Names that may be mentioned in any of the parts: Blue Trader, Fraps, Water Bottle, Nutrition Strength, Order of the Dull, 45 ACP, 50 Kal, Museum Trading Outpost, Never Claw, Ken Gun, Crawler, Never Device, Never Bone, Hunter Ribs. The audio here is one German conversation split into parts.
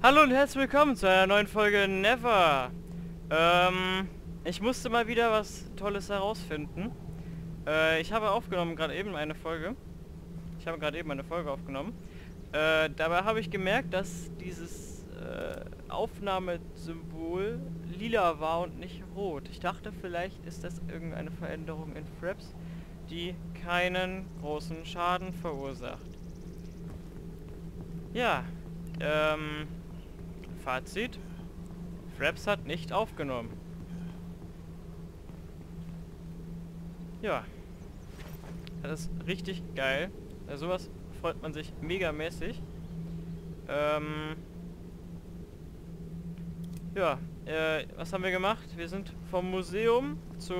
Hallo und herzlich willkommen zu einer neuen Folge Never. Ich musste mal wieder was Tolles herausfinden. Ich habe aufgenommen gerade eben eine Folge. Ich habe gerade eben eine Folge aufgenommen. Dabei habe ich gemerkt, dass dieses Aufnahmesymbol lila war und nicht rot. Ich dachte, vielleicht ist das irgendeine Veränderung in Fraps, die keinen großen Schaden verursacht. Ja, Fazit. Fraps hat nicht aufgenommen. Ja. Das ist richtig geil. Also sowas freut man sich megamäßig. Ja, was haben wir gemacht? Wir sind vom Museum zu...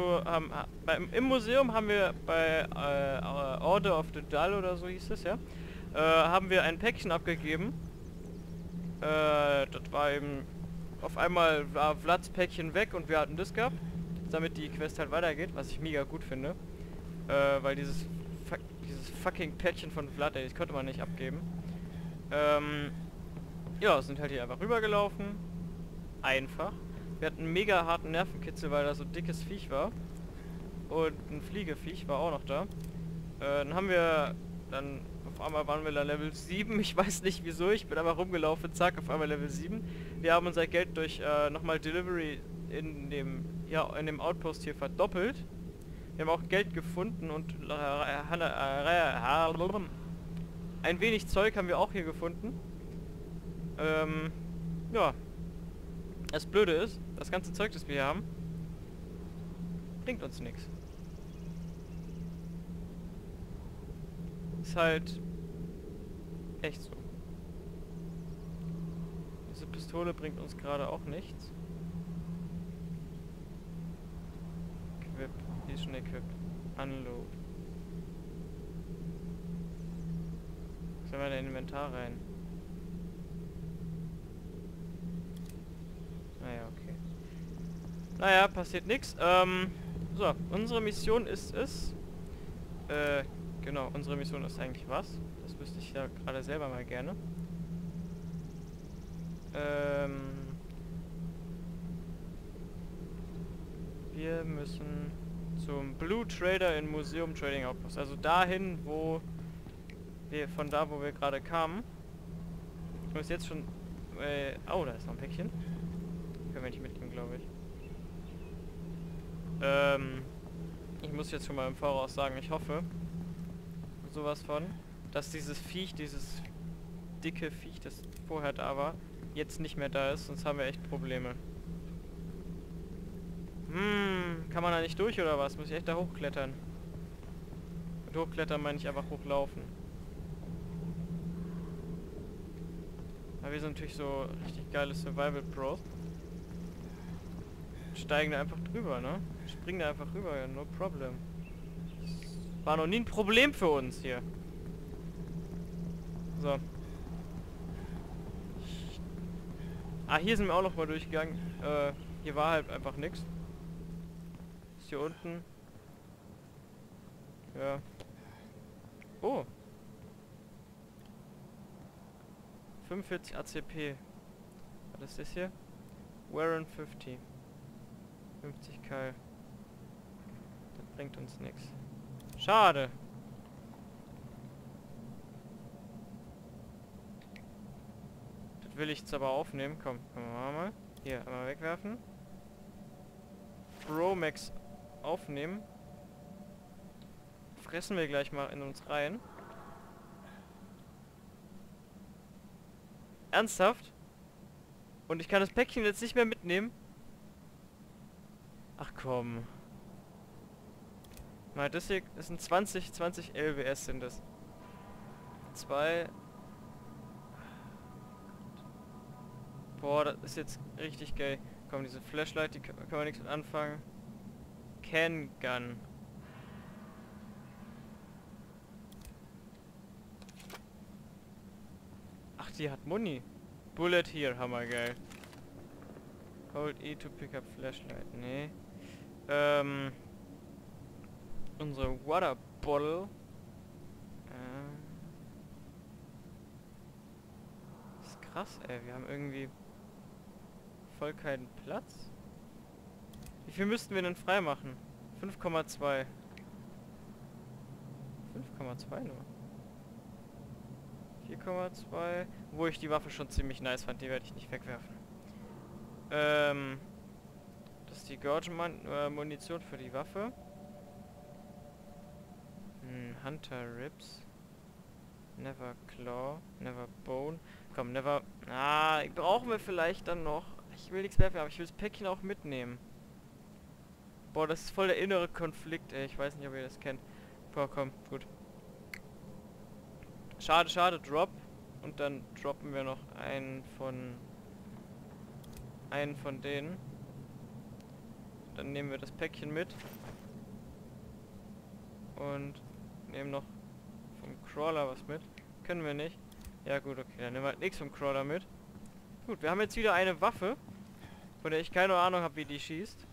Im Museum haben wir bei Order of the Dull oder so hieß es, ja? Haben wir ein Päckchen abgegeben. Das war eben... Auf einmal war Vlads Päckchen weg und wir hatten das gehabt, damit die Quest halt weitergeht, was ich mega gut finde. Weil dieses fucking Päckchen von Vlad, das konnte man nicht abgeben. Ja, sind halt hier einfach rübergelaufen. Einfach. Wir hatten einen mega harten Nervenkitzel, weil da so dickes Viech war. Und ein Fliegeviech war auch noch da. Dann haben wir... Dann auf einmal waren wir da Level 7. Ich weiß nicht wieso, ich bin aber rumgelaufen. Zack, auf einmal Level 7. Wir haben unser Geld durch nochmal Delivery in dem Outpost hier verdoppelt. Wir haben auch Geld gefunden und ein wenig Zeug haben wir auch hier gefunden. Ja. Das Blöde ist, das ganze Zeug, das wir hier haben, bringt uns nichts. Ist halt echt so. Diese Pistole bringt uns gerade auch nichts. Equip, die ist schon equipped. Unload. Sollen wir in den Inventar rein? Naja, okay. Naja, passiert nichts. So, unsere Mission ist es. Genau, unsere Mission ist eigentlich was? Das wüsste ich ja gerade selber mal gerne. Wir müssen zum Blue Trader in Museum Trading Outpost. Also dahin, wo wir wo wir gerade kamen. Ich muss jetzt schon... oh, da ist noch ein Päckchen. Können wir nicht mitnehmen, glaube ich. Ich muss jetzt schon mal im Voraus sagen, ich hoffe... sowas von, dass dieses Viech, dieses dicke Viech, das vorher da war, jetzt nicht mehr da ist, sonst haben wir echt Probleme. Kann man da nicht durch oder was? Muss ich echt da hochklettern? Mit hochklettern meine ich einfach hochlaufen. Aber wir sind natürlich so richtig geile Survival Pros. Steigen da einfach drüber, ne? Springen da einfach rüber, no problem. War noch nie ein Problem für uns hier. So. Ah, hier sind wir auch noch mal durchgegangen. Hier war halt einfach nichts. Ist hier unten. Ja. Oh. 45 ACP. Was ist das hier? Warren 50. 50 Kal. Das bringt uns nichts. Schade. Das will ich jetzt aber aufnehmen. Komm, mal. Hier, einmal wegwerfen. Promax aufnehmen. Fressen wir gleich mal in uns rein. Ernsthaft? Und ich kann das Päckchen jetzt nicht mehr mitnehmen? Ach komm. Das hier ist ein 20 LWS sind das. 2. Boah, das ist jetzt richtig geil. Komm, diese Flashlight, die können wir nichts mit anfangen. Ken Gun. Ach, die hat Muni. Bullet here, hammergeil. Hold E to pick up Flashlight. Nee. Unsere Water Bottle. Ist krass, ey. Wir haben irgendwie voll keinen Platz. Wie viel müssten wir denn freimachen? 5,2. 5,2 nur. 4,2. Wo ich die Waffe schon ziemlich nice fand, die werde ich nicht wegwerfen. Das ist die Gouge-Munition für die Waffe. Hunter Ribs. Never Claw. Never Bone. Komm, Never... Ah, brauchen wir vielleicht dann noch. Ich will nichts werfen, aber ich will das Päckchen auch mitnehmen. Boah, das ist voll der innere Konflikt, ey. Ich weiß nicht, ob ihr das kennt. Boah, komm, gut. Schade, schade, drop. Und dann droppen wir noch einen von denen. Dann nehmen wir das Päckchen mit. Und nehmen noch vom Crawler was mit. Können wir nicht. Ja gut, okay, dann nehmen wir halt nichts vom Crawler mit. Gut, wir haben jetzt wieder eine Waffe, von der ich keine Ahnung habe, wie die schießt.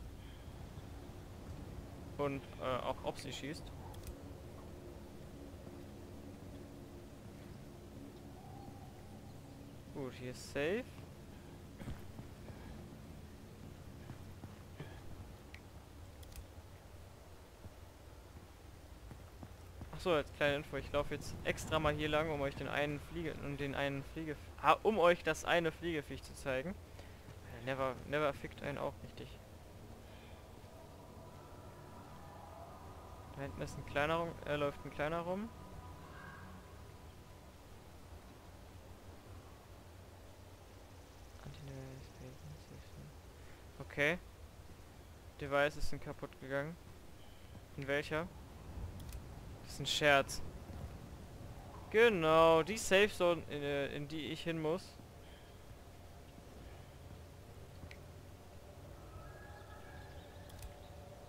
Und auch ob sie schießt. Gut, hier ist safe. Achso, als kleine Info, ich laufe jetzt extra mal hier lang, um euch das eine Fliegeviech zu zeigen. Never fickt einen auch richtig. Da hinten ist ein kleiner rum, läuft ein kleiner rum. Okay. Device ist kaputt gegangen. In welcher? Das ist ein Scherz. Genau, die Safe Zone, in die ich hin muss.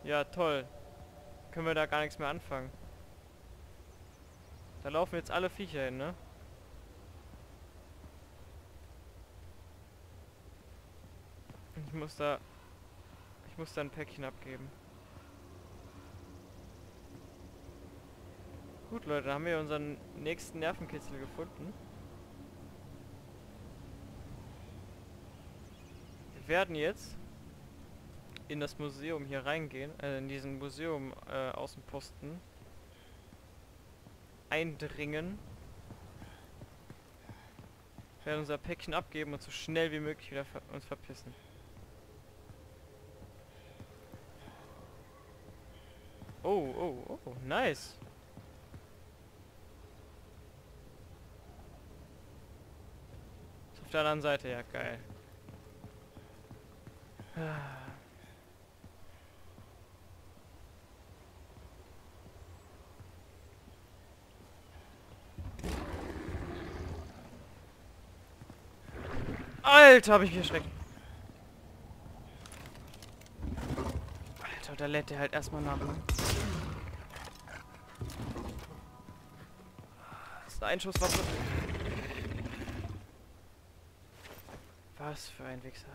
Ja, toll. Können wir da gar nichts mehr anfangen. Da laufen jetzt alle Viecher hin, ne? Ich muss da ein Päckchen abgeben. Gut, Leute, da haben wir unseren nächsten Nervenkitzel gefunden. Wir werden jetzt in das Museum hier reingehen, in diesen Museum Außenposten eindringen. Wir werden unser Päckchen abgeben und so schnell wie möglich wieder uns verpissen. Oh, oh, oh, nice! Auf der anderen Seite, ja geil. Alter, hab ich mich erschreckt. Alter, da lädt der halt erstmal nach. Ne? Das ist eine Einschusswaffe. Was für ein Wichser.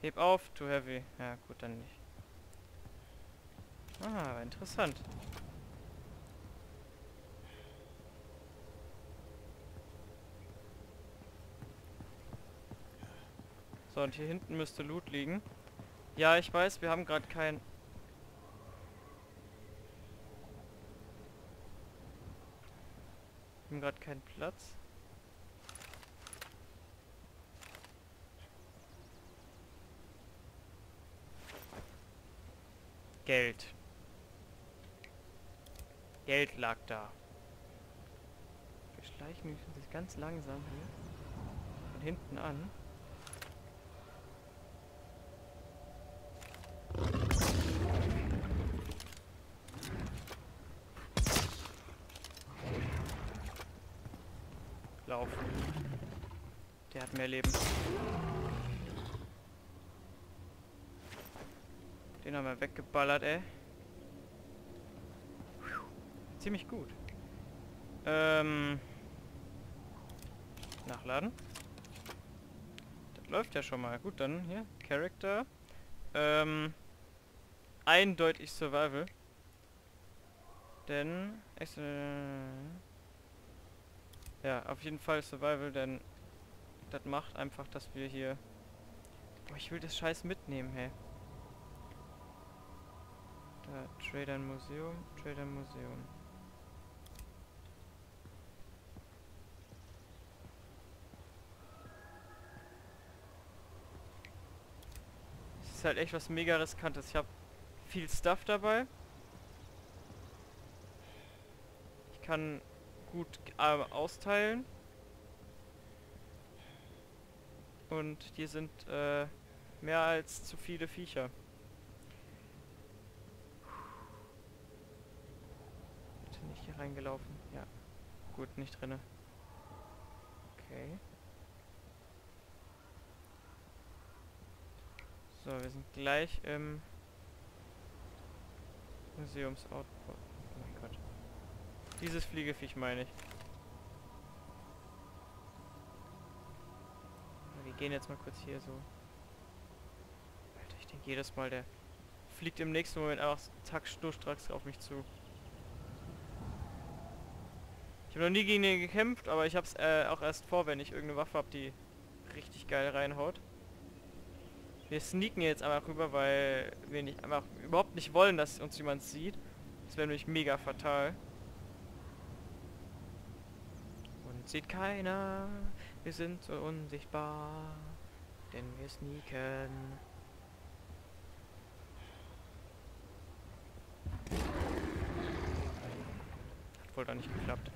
Heb auf, too heavy. Ja, gut, dann nicht. Ah, interessant. So, und hier hinten müsste Loot liegen. Ja, ich weiß, wir haben gerade keinen... Wir haben gerade keinen Platz. Geld. Geld lag da. Wir schleichen uns ganz langsam hier von hinten an. Laufen. Der hat mehr Leben. Den haben wir weggeballert, ey. Ziemlich gut. Nachladen. Das läuft ja schon mal. Gut, dann hier. Character. Eindeutig Survival. Denn... ja, auf jeden Fall Survival, denn Das macht einfach, dass wir hier... Boah, ich will das Scheiß mitnehmen, hey. Da, Trader im Museum, Trader im Museum. Das ist halt echt was mega riskantes. Ich habe viel Stuff dabei. Ich kann gut austeilen. Und hier sind mehr als zu viele Viecher. Bitte nicht hier reingelaufen. Ja. Gut, nicht drinne. Okay. So, wir sind gleich im Museumsoutpost. Oh mein Gott. Dieses Fliegeviech meine ich. Wir gehen jetzt mal kurz hier so. Alter, ich denke jedes Mal, der fliegt im nächsten Moment einfach zack, schnurstracks auf mich zu. Ich habe noch nie gegen den gekämpft, aber ich habe es auch erst vor, wenn ich irgendeine Waffe habe, die richtig geil reinhaut. Wir sneaken jetzt einfach rüber, weil wir nicht einfach überhaupt nicht wollen, dass uns jemand sieht. Das wäre nämlich mega fatal. Und sieht keiner. Wir sind so unsichtbar, denn wir sneaken. Hat wohl doch nicht geklappt.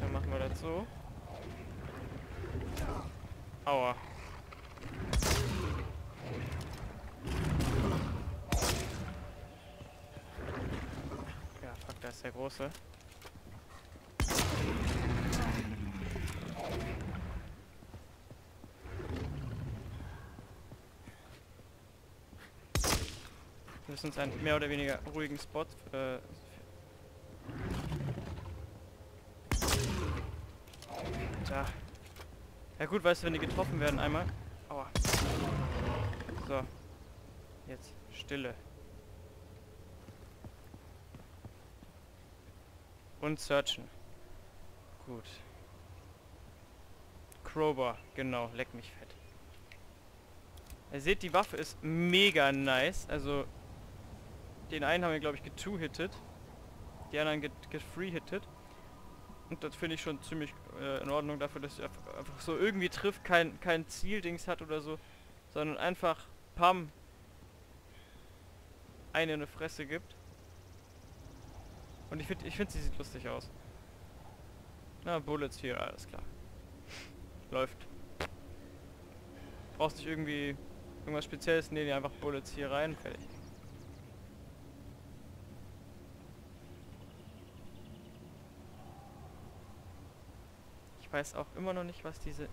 Dann machen wir das so. Aua. Ja, fuck, da ist der Große. Wir müssen uns einen mehr oder weniger ruhigen Spot da. Ja gut, weißt du, wenn die getroffen werden einmal. Aua. So. Jetzt Stille. Und searchen. Gut. Crowbar, genau, leck mich fett. Ihr seht, die Waffe ist mega nice, also... Den einen haben wir, glaube ich, getwo-hitted. Die anderen gefree-hitted. Und das finde ich schon ziemlich in Ordnung dafür, dass ich einfach so irgendwie trifft, kein Zieldings hat oder so. Sondern einfach, pam, eine in die Fresse gibt. Und ich finde, sie sieht lustig aus. Na, Bullets hier, alles klar. Läuft. Brauchst nicht irgendwie irgendwas Spezielles? Ne, einfach Bullets hier rein, fertig. Ich weiß auch immer noch nicht, was diese... Das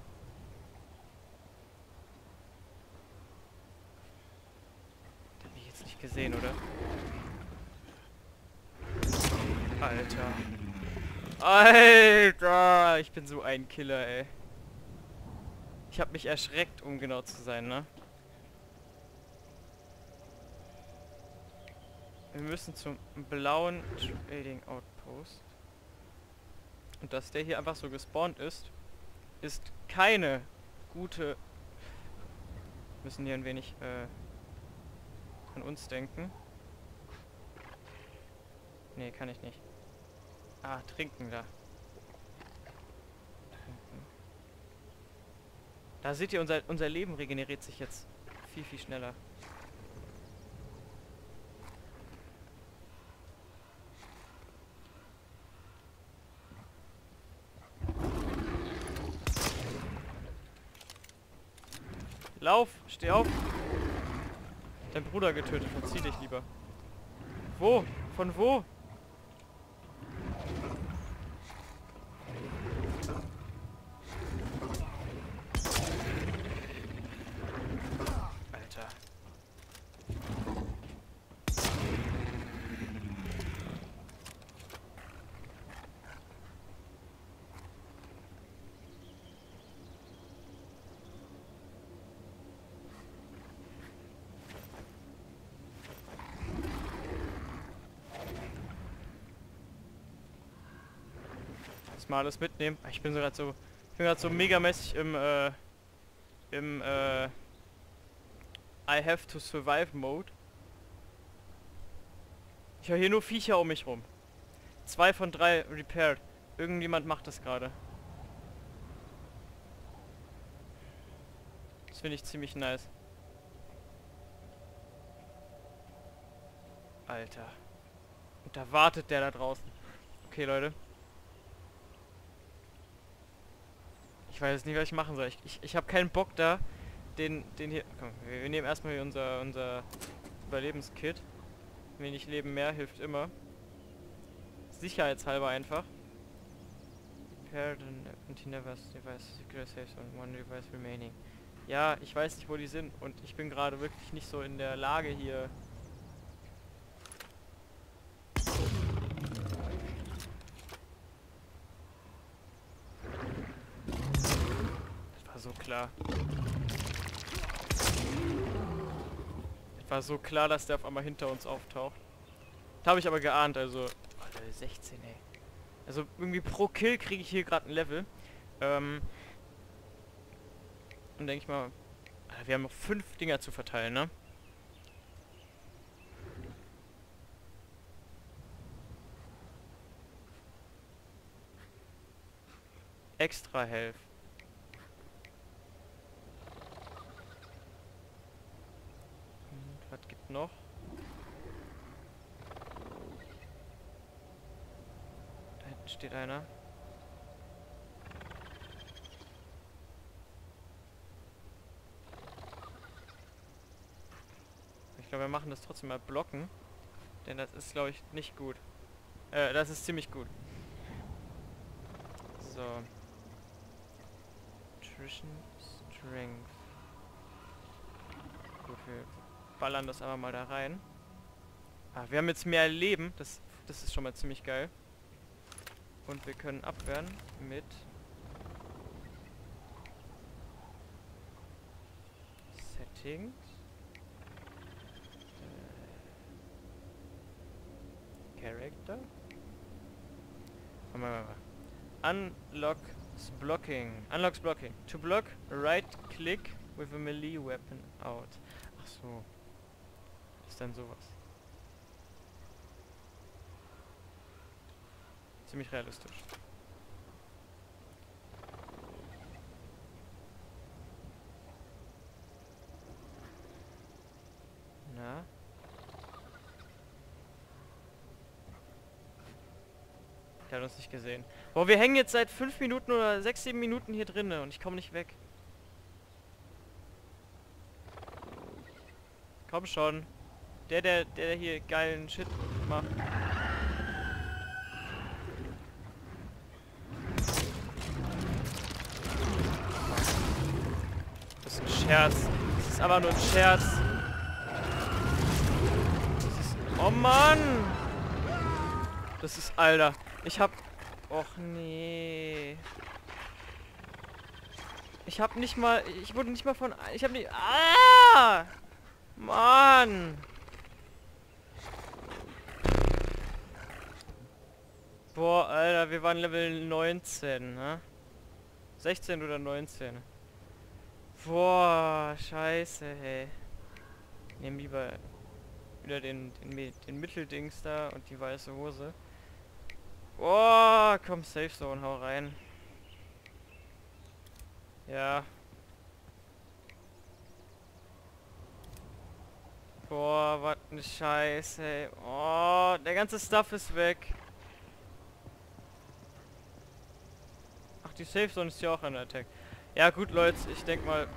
hab ich jetzt nicht gesehen, oder? Alter. Alter! Ich bin so ein Killer, ey. Ich hab mich erschreckt, um genau zu sein, ne? Wir müssen zum blauen Trading Outpost. Und dass der hier einfach so gespawnt ist, ist keine gute... Wir müssen hier ein wenig an uns denken. Nee, kann ich nicht. Ah, trinken da. Trinken. Da seht ihr, unser Leben regeneriert sich jetzt viel, viel schneller. Lauf, steh auf. Dein Bruder getötet, verzieh dich lieber. Wo? Von wo? Alter. Mal alles mitnehmen. Ich bin sogar so Ich bin gerade so megamäßig im I have to survive Mode. Ich höre hier nur Viecher um mich rum. 2 von 3 repaired. Irgendjemand macht das gerade. Das finde ich ziemlich nice. Alter. Und da wartet der da draußen. Okay, Leute. Ich weiß jetzt nicht, was ich machen soll. Ich habe keinen Bock da. Den hier... Komm, wir nehmen erstmal hier unser Überlebenskit. Wenig Leben mehr hilft immer. Sicherheitshalber einfach. Ja, ich weiß nicht, wo die sind. Und ich bin gerade wirklich nicht so in der Lage hier... War so klar, dass der auf einmal hinter uns auftaucht. Das habe ich aber geahnt, also... Oh, Level 16, ey. Also irgendwie pro Kill kriege ich hier gerade ein Level. Und denke ich mal... Alter, wir haben noch 5 Dinger zu verteilen, ne? Extra Health. Noch. Da hinten steht einer. Ich glaube, wir machen das trotzdem mal blocken. Denn das ist, glaube ich, nicht gut. Das ist ziemlich gut. So. Nutrition Strength. Gut, wir ballern das aber mal da rein. Ah, wir haben jetzt mehr Leben. Das ist schon mal ziemlich geil. Und wir können abwehren mit Settings. Character. Unlocks blocking. Unlocks blocking. To block, right click with a melee weapon out. Ach so. Ist dann sowas. Ziemlich realistisch. Na? Der hat uns nicht gesehen. Boah, wir hängen jetzt seit 5 Minuten oder 6, 7 Minuten hier drinnen und ich komme nicht weg. Komm schon. Der hier geilen Shit macht. Das ist ein Scherz. Das ist aber nur ein Scherz. Das ist... Oh Mann! Das ist... Alter. Ich hab... Och nee. Ich hab nicht mal... Ich wurde nicht mal von... Ich hab nicht... Ah! Mann! Boah, Alter, wir waren Level 19, ne? 16 oder 19. Boah, scheiße, hey. Nehmen lieber wieder den Mitteldings da und die weiße Hose. Boah, komm, Safe Zone, hau rein. Ja. Boah, was ne Scheiße, ey. Oh, der ganze Stuff ist weg. Ach, die Safe Zone ist ja auch an Attack. Ja gut, Leute, ich denke mal...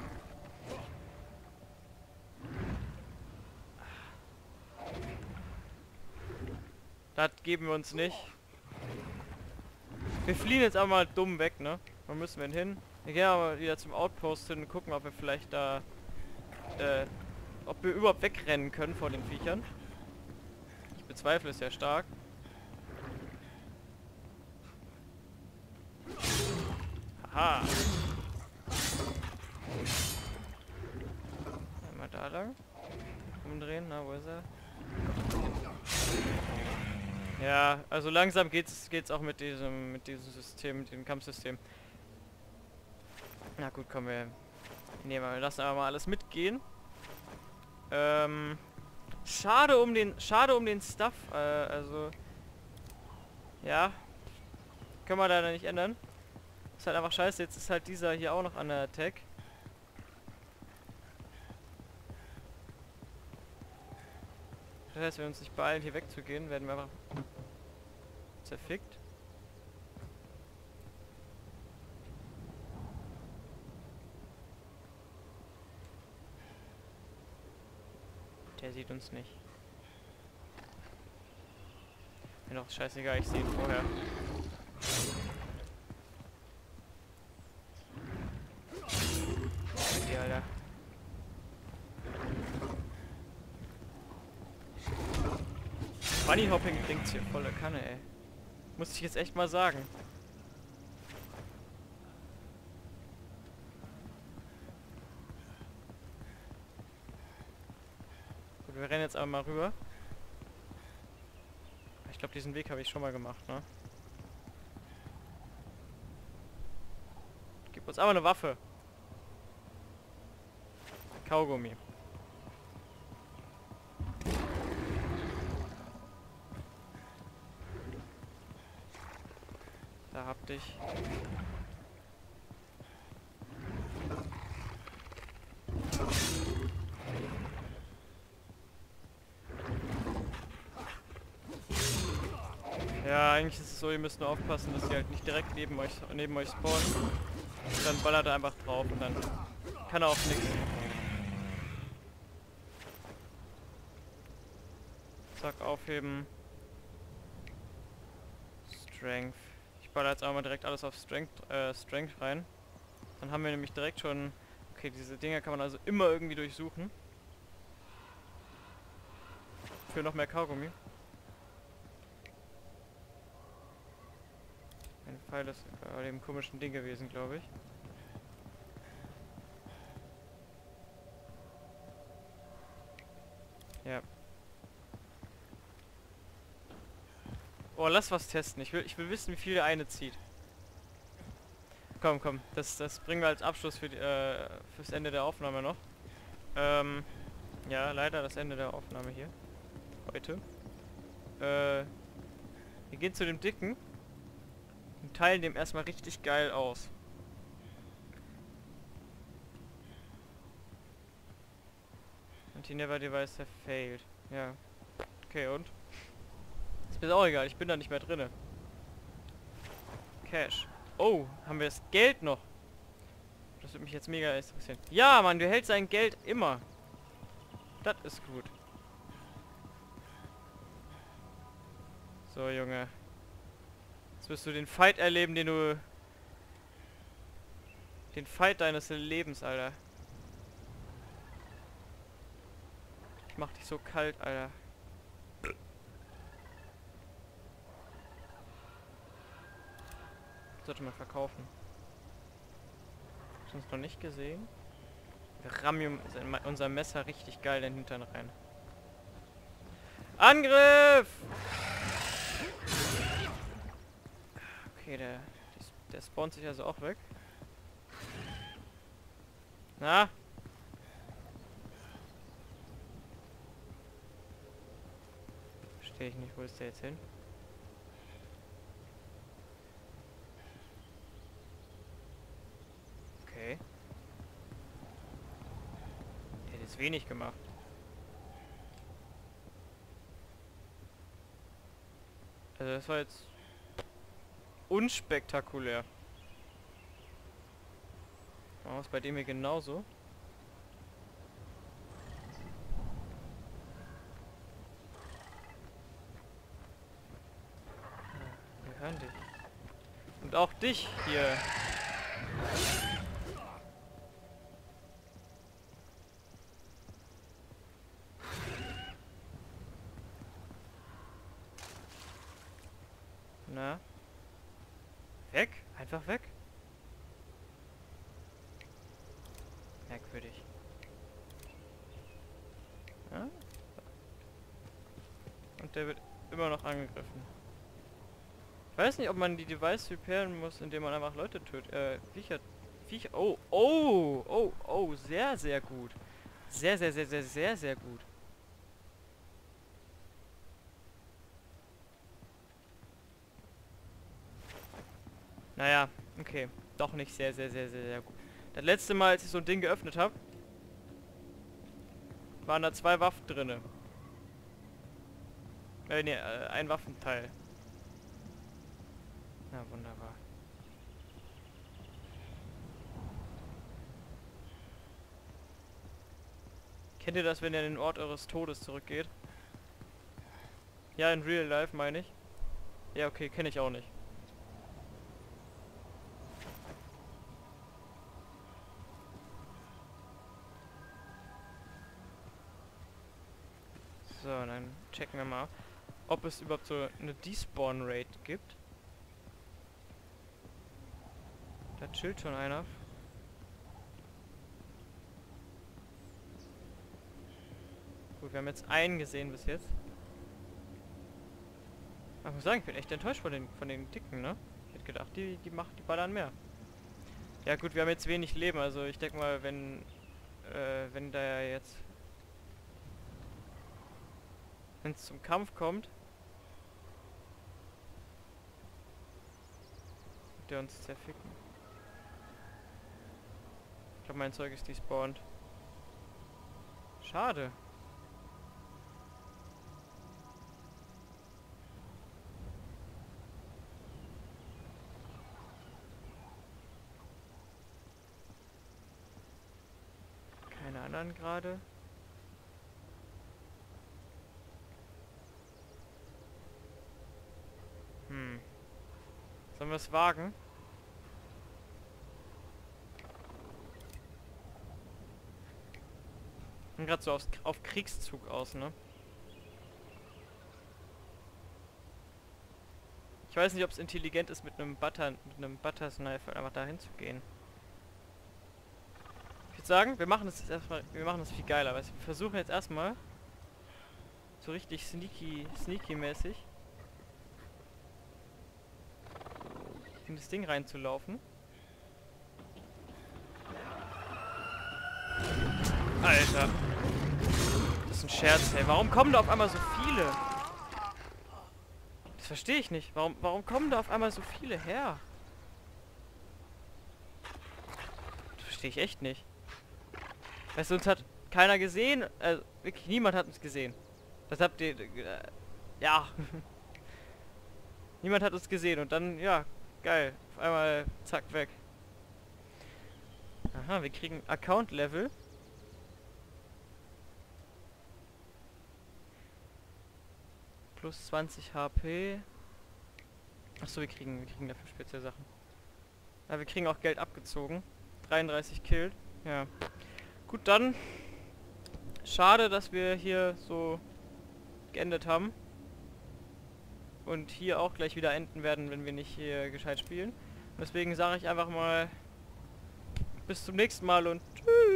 Das geben wir uns nicht. Wir fliehen jetzt aber mal dumm weg, ne? Wo müssen wir hin? Wir gehen aber wieder zum Outpost hin und gucken, ob wir vielleicht da... ob wir überhaupt wegrennen können vor den Viechern. Ich bezweifle es sehr stark. Haha. Einmal da lang. Umdrehen, na, wo ist er? Ja, also langsam geht's auch mit diesem System, mit dem Kampfsystem. Na gut, kommen wir. Nehmen wir das aber mal alles mitgehen. Schade um den Stuff. Also ja, können wir leider nicht ändern. Ist halt einfach scheiße. Jetzt ist halt dieser hier auch noch an der Attack. Das heißt, wenn wir uns nicht beeilen, hier wegzugehen, werden wir einfach zerfickt. Der sieht uns nicht. Mir doch scheißegal, ich sehe ihn vorher. Okay, Alter. Bunny Hopping klingt's hier voller Kanne, ey. Muss ich jetzt echt mal sagen. Wir rennen jetzt aber mal rüber. Ich glaube, diesen Weg habe ich schon mal gemacht, ne? Gib uns aber eine Waffe. Kaugummi. Da hab dich. Ja, eigentlich ist es so, ihr müsst nur aufpassen, dass sie halt nicht direkt neben euch spawnen. Und dann ballert er einfach drauf und dann kann er auch nichts. Zack, aufheben. Strength. Ich baller jetzt auch mal direkt alles auf Strength rein. Dann haben wir nämlich direkt schon... Okay, diese Dinger kann man also immer irgendwie durchsuchen. Für noch mehr Kaugummi. Ein Pfeil ist bei dem komischen Ding gewesen, glaube ich. Ja. Oh, lass was testen. Ich will wissen, wie viel der eine zieht. Komm, komm. Das bringen wir als Abschluss für die, fürs Ende der Aufnahme noch. Ja, leider das Ende der Aufnahme hier. Heute. Wir gehen zu dem Dicken. Und teilen dem erstmal richtig geil aus. Und die Never Device have failed. Ja. Okay, und? Ist mir auch egal, ich bin da nicht mehr drinne. Cash. Oh, haben wir das Geld noch? Das würde mich jetzt mega interessieren. Ja, Mann, du hältst sein Geld immer. Das ist gut. So, Junge. Jetzt wirst du den Fight erleben, den du... Den Fight deines Lebens, Alter. Ich mach dich so kalt, Alter. Sollte man verkaufen. Hast du uns noch nicht gesehen? Wir rammen unser Messer richtig geil in den Hintern rein. Angriff! Okay, der spawnt sich also auch weg. Na? Verstehe ich nicht, wo ist der jetzt hin? Okay. Der hat jetzt wenig gemacht. Also das war jetzt... unspektakulär. Machen wir es bei dem hier genauso. Wir hören dich. Und auch dich hier. Na? Weg? Einfach weg? Merkwürdig. Ja? Und der wird immer noch angegriffen. Ich weiß nicht, ob man die Device repairen muss, indem man einfach Leute tötet, Viecher Viecher. Oh, oh, oh, oh, sehr, sehr gut. Sehr, sehr, sehr, sehr, sehr, sehr gut. Naja, okay. Doch nicht sehr, sehr, sehr, sehr, sehr gut. Das letzte Mal, als ich so ein Ding geöffnet habe, waren da zwei Waffen drinne. Ne, ein Waffenteil. Na, wunderbar. Kennt ihr das, wenn ihr an den Ort eures Todes zurückgeht? Ja, in Real Life meine ich. Ja, okay, kenne ich auch nicht. So, dann checken wir mal, ob es überhaupt so eine Despawn-Rate gibt. Da chillt schon einer. Gut, wir haben jetzt einen gesehen bis jetzt. Aber ich muss sagen, ich bin echt enttäuscht von den Dicken, ne? Ich hätte gedacht, die ballern mehr. Ja gut, wir haben jetzt wenig Leben, also ich denke mal, wenn da ja jetzt... Wenn es zum Kampf kommt, wird der uns zerficken. Ich glaube, mein Zeug ist despawned. Schade. Keine anderen gerade. Sollen wir es wagen? Ich bin gerade so auf Kriegszug aus, ne? Ich weiß nicht, ob es intelligent ist, mit einem Butter-Sniper einfach dahin zu gehen. Ich würde sagen, wir machen es erstmal, wir machen es viel geiler, weil wir versuchen jetzt erstmal so richtig sneaky-mäßig in das Ding reinzulaufen. Alter. Das ist ein Scherz, ey. Warum kommen da auf einmal so viele? Das verstehe ich nicht. Warum kommen da auf einmal so viele her? Das verstehe ich echt nicht. Weißt du, uns hat keiner gesehen. Also, wirklich niemand hat uns gesehen. Das habt ihr... ja. Niemand hat uns gesehen und dann, ja... Geil, auf einmal zack weg. Aha, wir kriegen Account Level. Plus 20 HP. Achso, wir kriegen dafür spezielle Sachen. Ja, wir kriegen auch Geld abgezogen. 33 Kill. Ja. Gut, dann. Schade, dass wir hier so geendet haben. Und hier auch gleich wieder enden werden, wenn wir nicht hier gescheit spielen. Und deswegen sage ich einfach mal bis zum nächsten Mal und tschüss.